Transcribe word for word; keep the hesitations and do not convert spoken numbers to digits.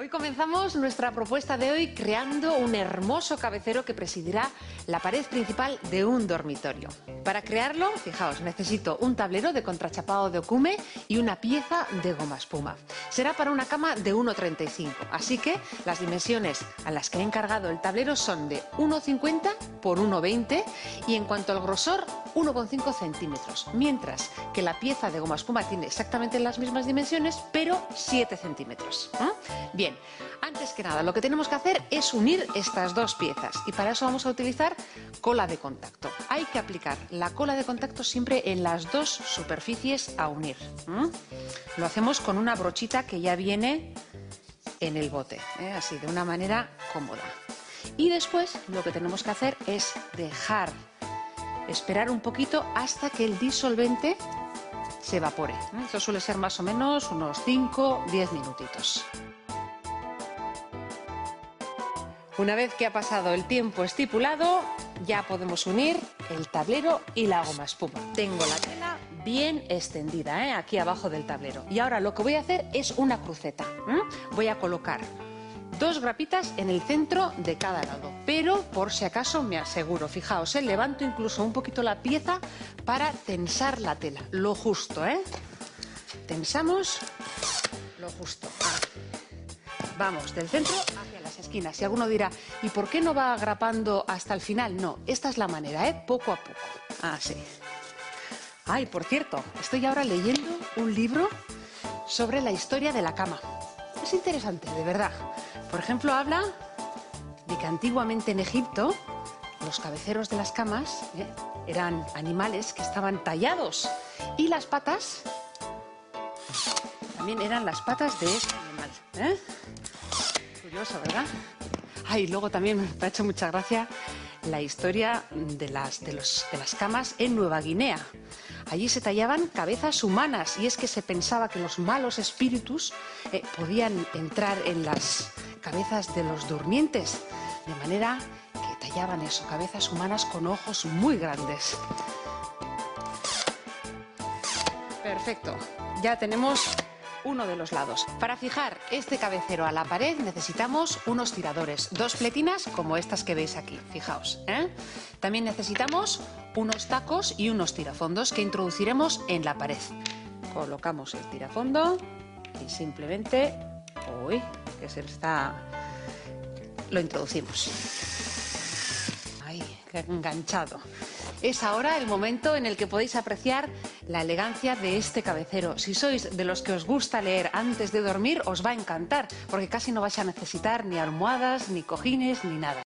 Hoy comenzamos nuestra propuesta de hoy creando un hermoso cabecero que presidirá la pared principal de un dormitorio. Para crearlo, fijaos, necesito un tablero de contrachapado de ocume y una pieza de goma espuma. Será para una cama de uno treinta y cinco, así que las dimensiones a las que he encargado el tablero son de uno cincuenta por uno veinte y en cuanto al grosor, uno coma cinco centímetros, mientras que la pieza de goma espuma tiene exactamente las mismas dimensiones, pero siete centímetros. ¿Eh? Bien, antes que nada, lo que tenemos que hacer es unir estas dos piezas y para eso vamos a utilizar cola de contacto. Hay que aplicar la cola de contacto siempre en las dos superficies a unir. ¿Eh? Lo hacemos con una brochita que ya viene en el bote, ¿eh? Así, de una manera cómoda. Y después lo que tenemos que hacer es dejar esperar un poquito hasta que el disolvente se evapore. Esto suele ser más o menos unos cinco a diez minutitos. Una vez que ha pasado el tiempo estipulado, ya podemos unir el tablero y la goma espuma. Tengo la tela bien extendida, ¿eh? Aquí abajo del tablero. Y ahora lo que voy a hacer es una cruceta. ¿eh? Voy a colocar dos grapitas en el centro de cada lado, pero por si acaso me aseguro, fijaos, ¿eh? levanto incluso un poquito la pieza para tensar la tela, lo justo, ¿eh? Tensamos lo justo. Ahora, vamos del centro hacia las esquinas. Y alguno dirá, ¿y por qué no va agrapando hasta el final? No, esta es la manera, ¿eh? Poco a poco. Así. Ay, por cierto, estoy ahora leyendo un libro sobre la historia de la cama. Es interesante, de verdad. Por ejemplo, habla de que antiguamente en Egipto los cabeceros de las camas ¿eh? eran animales que estaban tallados y las patas también eran las patas de este animal. ¿eh? Curioso, ¿verdad? Ay, luego también me ha hecho mucha gracia la historia de las, de, los, de las camas en Nueva Guinea. Allí se tallaban cabezas humanas y es que se pensaba que los malos espíritus eh, podían entrar en las cabezas de los durmientes, de manera que tallaban eso, cabezas humanas con ojos muy grandes. Perfecto, ya tenemos uno de los lados. Para fijar este cabecero a la pared necesitamos unos tiradores, dos pletinas como estas que veis aquí, fijaos. ¿eh? También necesitamos unos tacos y unos tirafondos que introduciremos en la pared. Colocamos el tirafondo y simplemente, uy, que se está, lo introducimos. Ay, qué enganchado. Es ahora el momento en el que podéis apreciar la elegancia de este cabecero. Si sois de los que os gusta leer antes de dormir, os va a encantar, porque casi no vais a necesitar ni almohadas, ni cojines, ni nada.